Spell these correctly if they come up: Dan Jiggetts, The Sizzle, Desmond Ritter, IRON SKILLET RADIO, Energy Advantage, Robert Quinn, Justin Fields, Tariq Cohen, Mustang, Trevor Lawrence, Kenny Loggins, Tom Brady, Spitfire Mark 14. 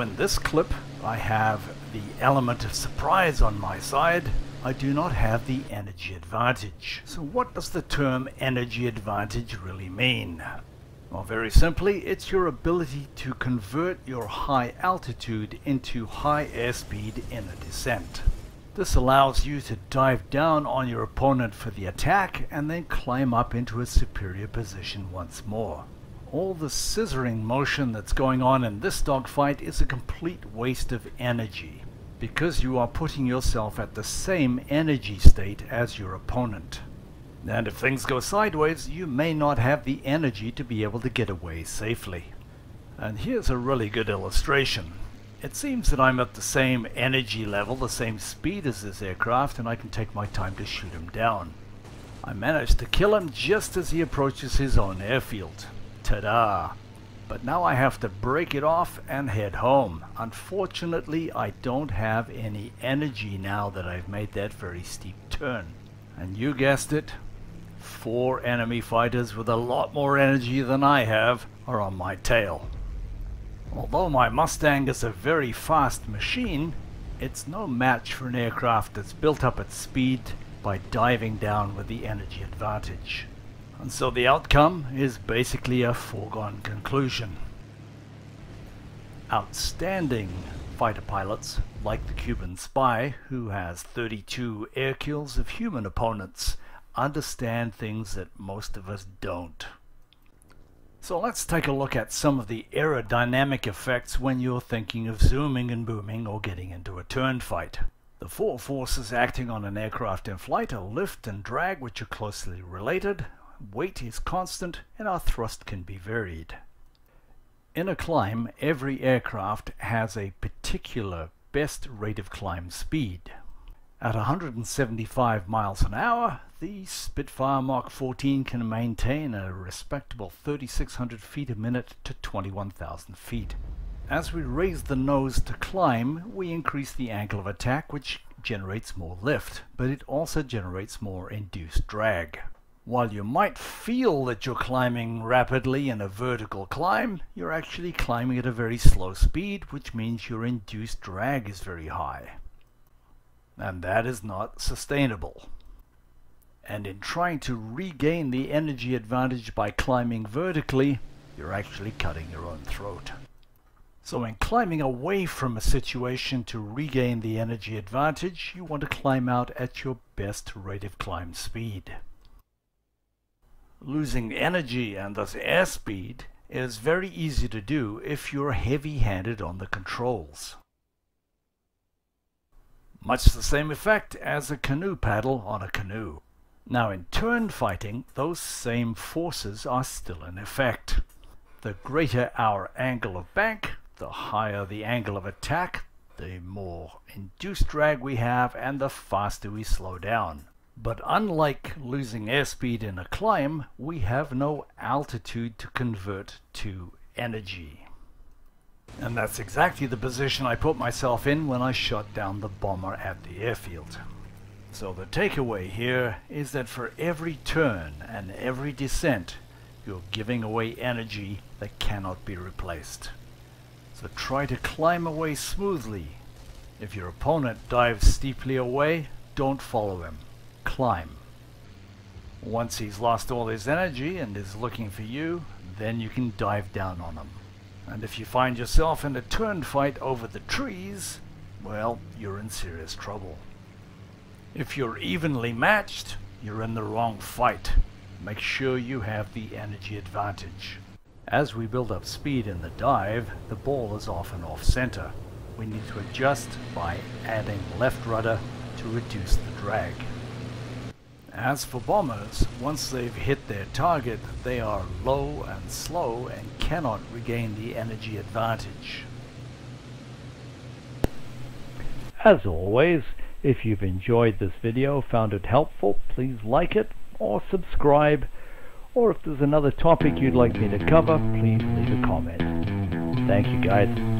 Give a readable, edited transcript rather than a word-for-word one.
So in this clip, I have the element of surprise on my side. I do not have the energy advantage. So what does the term energy advantage really mean? Well, very simply, it's your ability to convert your high altitude into high airspeed in a descent. This allows you to dive down on your opponent for the attack and then climb up into a superior position once more. All the scissoring motion that's going on in this dogfight is a complete waste of energy, because you are putting yourself at the same energy state as your opponent. And if things go sideways, you may not have the energy to be able to get away safely. And here's a really good illustration. It seems that I'm at the same energy level, the same speed as this aircraft, and I can take my time to shoot him down. I managed to kill him just as he approaches his own airfield. Ta-da! But now I have to break it off and head home. Unfortunately, I don't have any energy now that I've made that very steep turn. And you guessed it, 4 enemy fighters with a lot more energy than I have are on my tail. Although my Mustang is a very fast machine, it's no match for an aircraft that's built up its speed by diving down with the energy advantage. And so the outcome is basically a foregone conclusion. Outstanding fighter pilots, like the Cuban spy, who has 32 air kills of human opponents, understand things that most of us don't. So let's take a look at some of the aerodynamic effects when you're thinking of zooming and booming or getting into a turn fight. The 4 forces acting on an aircraft in flight are lift and drag, which are closely related. Weight is constant and our thrust can be varied. In a climb, every aircraft has a particular best rate of climb speed. At 175 miles an hour, the Spitfire Mark 14 can maintain a respectable 3,600 feet a minute to 21,000 feet. As we raise the nose to climb, we increase the angle of attack, which generates more lift, but it also generates more induced drag. While you might feel that you're climbing rapidly in a vertical climb, you're actually climbing at a very slow speed, which means your induced drag is very high. And that is not sustainable. And in trying to regain the energy advantage by climbing vertically, you're actually cutting your own throat. So in climbing away from a situation to regain the energy advantage, you want to climb out at your best rate of climb speed. Losing energy and thus airspeed is very easy to do if you're heavy-handed on the controls. Much the same effect as a canoe paddle on a canoe. Now in turn fighting, those same forces are still in effect. The greater our angle of bank, the higher the angle of attack, the more induced drag we have, and the faster we slow down. But unlike losing airspeed in a climb, we have no altitude to convert to energy. And that's exactly the position I put myself in when I shot down the bomber at the airfield. So the takeaway here is that for every turn and every descent, you're giving away energy that cannot be replaced. So try to climb away smoothly. If your opponent dives steeply away, don't follow him. Climb. Once he's lost all his energy and is looking for you, then you can dive down on him. And if you find yourself in a turn fight over the trees, well, you're in serious trouble. If you're evenly matched, you're in the wrong fight. Make sure you have the energy advantage. As we build up speed in the dive, the ball is often off-center. We need to adjust by adding left rudder to reduce the drag. As for bombers, once they've hit their target, they are low and slow and cannot regain the energy advantage. As always, if you've enjoyed this video, found it helpful, please like it or subscribe. Or if there's another topic you'd like me to cover, please leave a comment. Thank you guys.